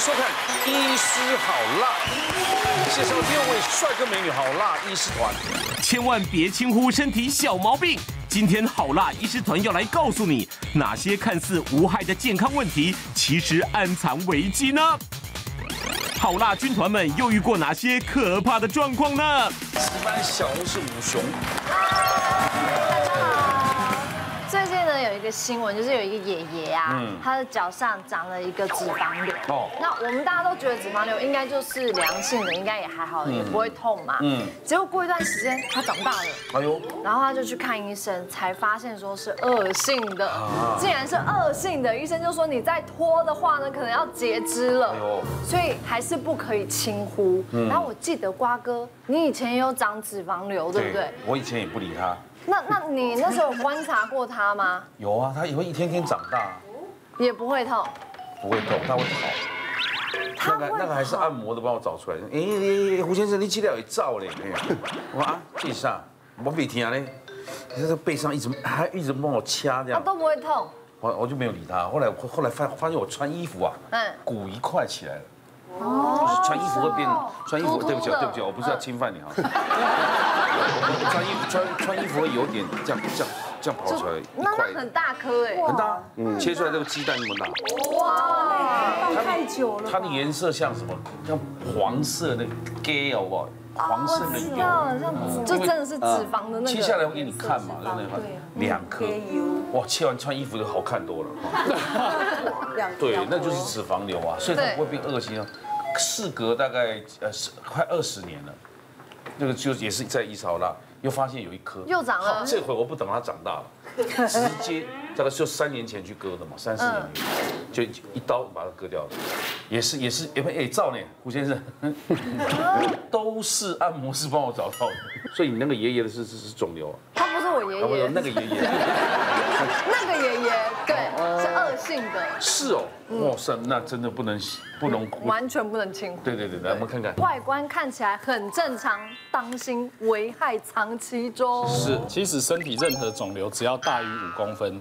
收看《医师好辣》，介绍六位帅哥美女好辣医师团。千万别轻忽身体小毛病，今天好辣医师团要来告诉你，哪些看似无害的健康问题，其实暗藏危机呢？好辣军团们又遇过哪些可怕的状况呢？值班小红是五熊。 有一个新闻，就是有一个爷爷啊，他的脚上长了一个脂肪瘤。哦，那我们大家都觉得脂肪瘤应该就是良性的，应该也还好，也不会痛嘛。结果过一段时间，他长大了。哎呦，然后他就去看医生，才发现说是恶性的。既然是恶性的，医生就说你再拖的话呢，可能要截肢了。所以还是不可以轻忽。然后我记得瓜哥，你以前也有长脂肪瘤，对不对？我以前也不理他。 那你那时候有观察过他吗？有啊，他也会一天天长大，也不会痛，不会痛，他会好。那个还是按摩的，帮我找出来。哎，胡先生，你这条有照嘞？我啊，这啥？我没听嘞，他这背上一直帮我掐这样。他都不会痛。我就没有理他。后来发现我穿衣服啊，鼓一块起来了。哦。就是穿衣服会变，穿衣服对不起，对不起，我不是要侵犯你啊。 穿衣服会有点这样跑出来，那很大颗哎，很大，切出来这个鸡蛋那么大，哇，放太久了。它的颜色像什么？像黄色的 gay 好不好？黄色的油，这真的是脂肪的那个。切下来我给你看嘛，对不对？两颗，哇，切完穿衣服就好看多了。对，那就是脂肪瘤啊，所以它不会变恶性啊。事隔大概快20年了。 那个就也是在伊斯好辣，又发现有一颗，又长了。这回我不等它长大了，直接大概就3年前去割的嘛，30年，就一刀把它割掉了。也是哎，照呢，胡先生，都是按摩师帮我找到的。所以你那个爷爷的是肿瘤啊？他不是我爷爷，那个爷爷，那个爷爷对，是恶性的。是哦，哇塞，那真的不能，完全不能轻忽。对对对，来我们看看，外观看起来很正常。 当心危害藏其中。是，其实身体任何肿瘤只要大于5公分，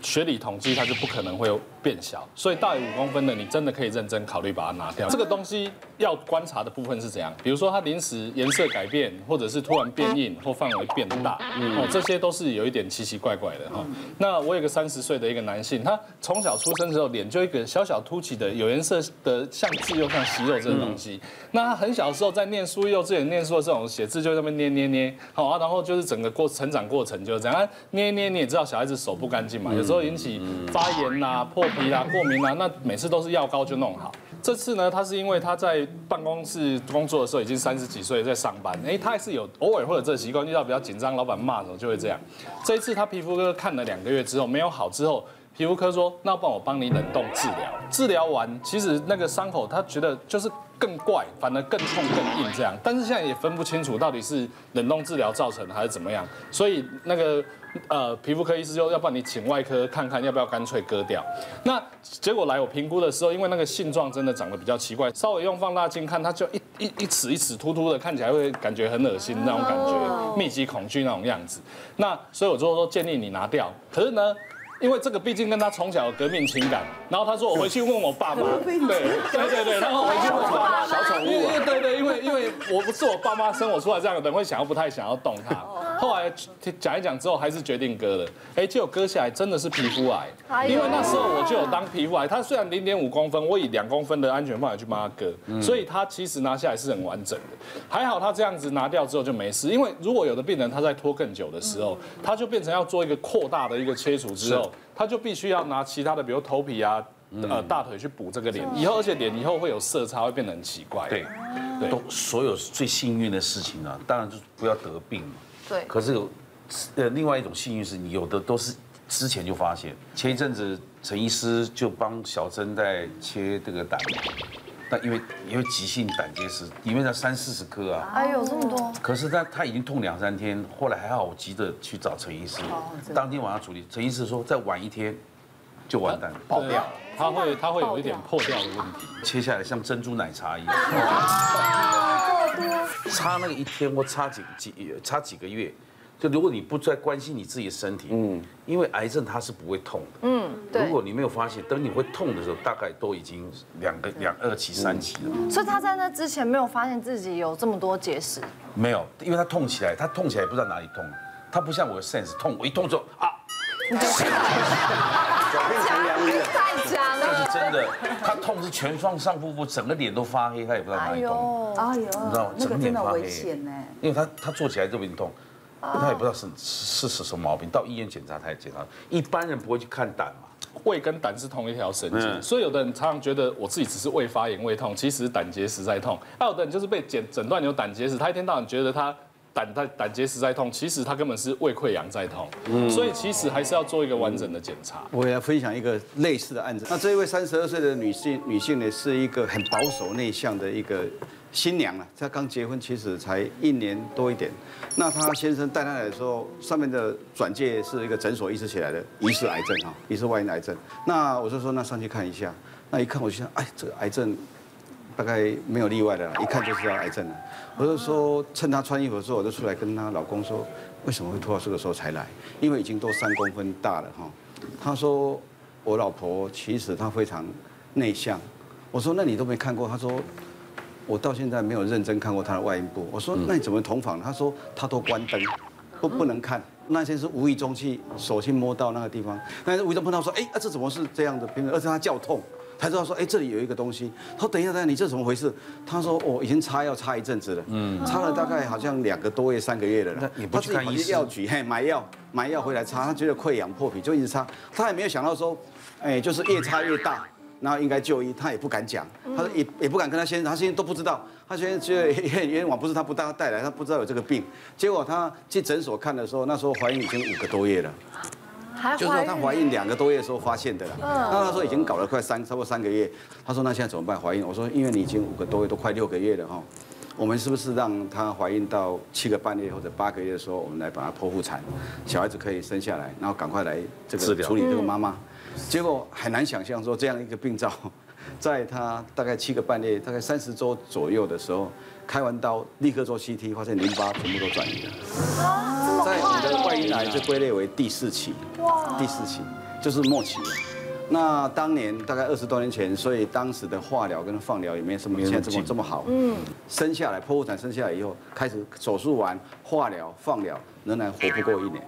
学理统计它就不可能会变小。所以大于5公分的，你真的可以认真考虑把它拿掉。这个东西要观察的部分是怎样？比如说它临时颜色改变，或者是突然变硬或范围变大，哦，这些都是有一点奇奇怪怪的哈。那我有个30岁的一个男性，他从小出生的时候脸就一个小小凸起的有颜色的像痣又像息肉这种东西。那他很小的时候在念书，幼稚园念书的时候。 写字就在那边捏捏捏，好啊，然后就是整个成长过程就是这样，捏捏捏，也知道小孩子手不干净嘛，有时候引起发炎啦、破皮啦、过敏啦，那每次都是药膏就弄好。这次呢，他是因为他在办公室工作的时候已经30几岁在上班，哎，他还是有偶尔会有这个习惯，遇到比较紧张，老板骂什么就会这样。这一次他皮肤科看了2个月之后没有好之后。 皮肤科说：“那帮我帮你冷冻治疗，治疗完，其实那个伤口他觉得就是更怪，反而更痛更硬这样。但是现在也分不清楚到底是冷冻治疗造成还是怎么样，所以那个皮肤科医师就要不然你请外科看看要不要干脆割掉。那结果来我评估的时候，因为那个性状真的长得比较奇怪，稍微用放大镜看，它就一尺突突的，看起来会感觉很恶心那种感觉，密集恐惧那种样子。那所以我就说建议你拿掉。可是呢。” 因为这个毕竟跟他从小有革命情感，然后他说我回去问我爸妈，对，然后回去问我爸妈，小宠物，对，因为我不是我爸妈生我出来这样的人，会想要不太想要动他。后来讲一讲之后，还是决定割了，哎，结果割下来真的是皮肤癌，因为那时候我就有当皮肤癌，他虽然0.5公分，我以2公分的安全范围去帮他割，所以他其实拿下来是很完整的。还好他这样子拿掉之后就没事，因为如果有的病人他在拖更久的时候，他就变成要做一个扩大的一个切除之后。 他就必须要拿其他的，比如头皮啊、大腿去补这个脸，以后而且脸以后会有色差，会变得很奇怪。对，都所有最幸运的事情啊，当然就不要得病嘛。对。可是有，另外一种幸运是你有的都是之前就发现。前一阵子陈医师就帮小珍在切这个胆，但因为急性胆结石，里面才30-40颗啊。哎呦，这么多！可是他已经痛2-3天，后来还好，我急着去找陈医师，当天晚上处理。陈医师说再晚1天就完蛋，爆掉。他会有一点破掉的问题，切下来像珍珠奶茶一样。哇，这么多！差那个1天或差几个月，就如果你不再关心你自己的身体，因为癌症它是不会痛的，对。如果你没有发现，等你会痛的时候，大概都已经2期、3期了。所以他在那之前没有发现自己有这么多结石。没有，因为他痛起来，也不知道哪里痛，他不像我的 sense 痛，我一痛就啊。 太假了，这是真的。他痛是全双上腹部，整个脸都发黑，他也不知道哪里痛。哎呦，你知道吗？整个脸发黑，因为他坐起来这边痛，他也不知道是什么毛病。到医院检查，他也检查。一般人不会去看胆嘛。 胃跟胆是同一条神经，所以有的人常常觉得我自己只是胃发炎、胃痛，其实胆结石在痛。还有的人就是被诊断有胆结石，他一天到晚觉得他。 胆结石在痛，其实它根本是胃溃疡在痛，所以其实还是要做一个完整的检查。我也要分享一个类似的案子。那这一位32岁的女性呢，是一个很保守内向的一个新娘了，她刚结婚，其实才1年多一点。那她先生带她来的时候，上面的转介是一个诊所医师写来的，疑似癌症啊，疑似外阴癌症。那我就说那上去看一下，那一看我就想，哎，这个癌症。 大概没有例外的啦，一看就是要癌症了。我就说，趁她穿衣服的时候，我就出来跟她老公说，为什么会拖到这个时候才来？因为已经都3公分大了哈。她说，我老婆其实她非常内向。我说，那你都没看过？她说，我到现在没有认真看过她的外阴部。我说，那你怎么同房？她说，她都关灯，不能看。 那天是无意中去手去摸到那个地方，但是无意中碰到说，哎，这怎么是这样的？而且他叫痛，才知道说，哎，这里有一个东西。他说等一下，你这怎么回事？他说我已经要擦一阵子了，擦了大概好像2个多月、3个月了。那你不去看医生？药局嘿买药回来擦，他觉得溃疡破皮就一直擦，他也没有想到说，哎，就是越擦越大，然后应该就医，他也不敢讲，他也不敢跟他先生，他先生都不知道。 他现在觉得冤枉，不是他不带来，他不知道有这个病。结果他去诊所看的时候，那时候怀孕已经5个多月了，就是说他怀孕2个多月的时候发现的了。那他说已经搞了差不多三个月。他说那现在怎么办？怀孕？我说因为你已经5个多月，都快6个月了哈。我们是不是让她怀孕到7个半月或者8个月的时候，我们来把她剖腹产，小孩子可以生下来，然后赶快来这个处理这个妈妈。结果很难想象说这样一个病灶。 在他大概7个半月，大概30周左右的时候，开完刀立刻做 CT， 发现淋巴全部都转移了。啊，在我们的外阴癌就归类为第4期，第4期就是末期。那当年大概20多年前，所以当时的化疗跟放疗也没什么现在这么好。生下来剖腹产生下来以后，开始手术完化疗放疗，仍然活不过1年。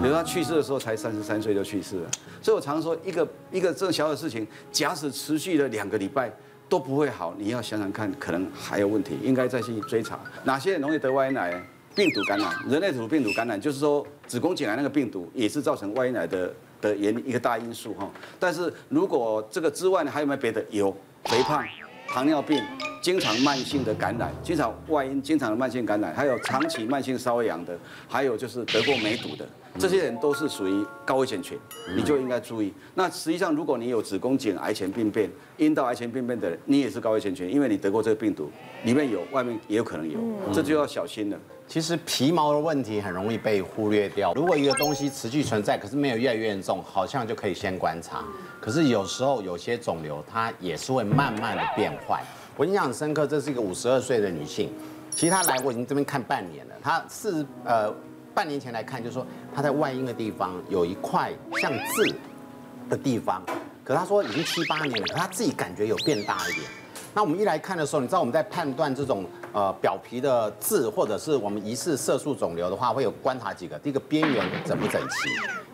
比如他去世的时候才33岁就去世了，所以我常说一个这小小的事情，假使持续了2个礼拜都不会好，你要想想看，可能还有问题，应该再去追查哪些人容易得外阴癌病毒感染。人类乳病毒感染就是说子宫颈癌那个病毒也是造成外阴癌的一个大因素哈。但是如果这个之外呢，还有没有别的？有肥胖、糖尿病。 经常慢性的感染，经常外阴，经常的慢性感染，还有长期慢性瘙痒的，还有就是得过梅毒的，这些人都是属于高危险群，你就应该注意。那实际上，如果你有子宫颈癌前病变、阴道癌前病变的人，你也是高危险群，因为你得过这个病毒，里面有，外面也有可能有，这就要小心了。其实皮毛的问题很容易被忽略掉。如果一个东西持续存在，可是没有越来越严重，好像就可以先观察。可是有时候有些肿瘤，它也是会慢慢的变坏。 我印象很深刻，这是一个52岁的女性，其实她来我已经这边看半年了。她半年前来看，就说她在外阴的地方有一块像痣的地方，可她说已经7、8年了，可她自己感觉有变大一点。那我们一来看的时候，你知道我们在判断这种表皮的痣或者是我们疑似色素肿瘤的话，会有观察几个：第一个边缘整不整齐，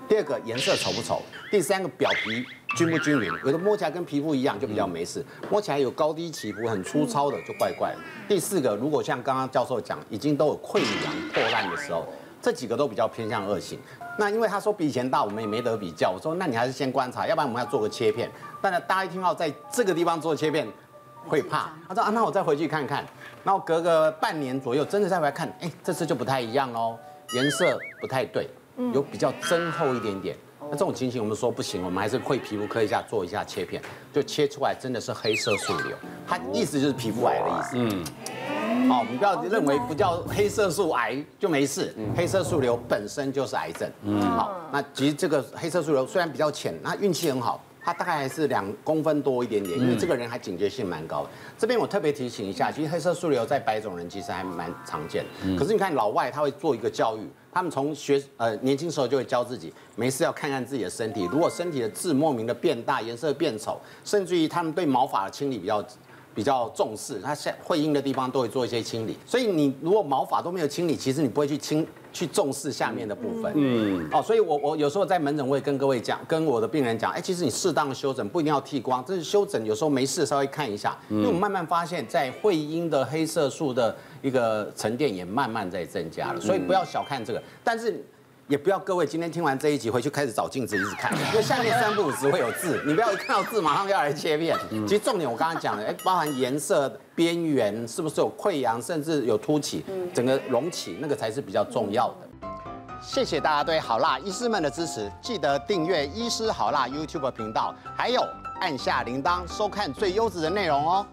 第二个颜色丑不丑，第三个表皮。 均不均匀，有的摸起来跟皮肤一样就比较没事，摸起来有高低起伏、很粗糙的就怪怪的。第4个，如果像刚刚教授讲，已经都有溃疡破烂的时候，这几个都比较偏向恶性。那因为他说比以前大，我们也没得比较。我说那你还是先观察，要不然我们要做个切片。但大家一听到在这个地方做切片会怕，他说啊，那我再回去看看。然后隔个半年左右，真的再回来看，哎，这次就不太一样哦，颜色不太对，有比较增厚一点点。 那这种情形，我们说不行，我们还是会皮肤科一下做一下切片，就切出来真的是黑色素瘤，它意思就是皮肤癌的意思。好，我们不要认为不叫黑色素癌就没事，黑色素瘤本身就是癌症。好，那其实这个黑色素瘤虽然比较浅，那运气很好，它大概还是2公分多一点点，因为这个人还警觉性蛮高的。这边我特别提醒一下，其实黑色素瘤在白种人其实还蛮常见的，可是你看老外他会做一个教育。 他们从年轻时候就会教自己，没事要看看自己的身体。如果身体的痣莫名的变大，颜色变丑，甚至于他们对毛发的清理比较重视，它会阴的地方都会做一些清理。所以你如果毛发都没有清理，其实你不会去重视下面的部分。所以我有时候在门诊会跟各位讲，跟我的病人讲，哎，其实你适当的修整不一定要剃光，这是修整有时候没事稍微看一下，因为我慢慢发现，在会阴的黑色素的。 一个沉淀也慢慢在增加了，所以不要小看这个，但是也不要各位今天听完这一集回去开始找镜子一直看，因为下面3不5时会有痣，你不要一看到痣马上要来切片。其实重点我刚刚讲了，包含颜色、边缘是不是有溃疡，甚至有凸起，整个隆起那个才是比较重要的。谢谢大家对好辣医师们的支持，记得订阅医师好辣 YouTube 频道，还有按下铃铛收看最优质的内容哦。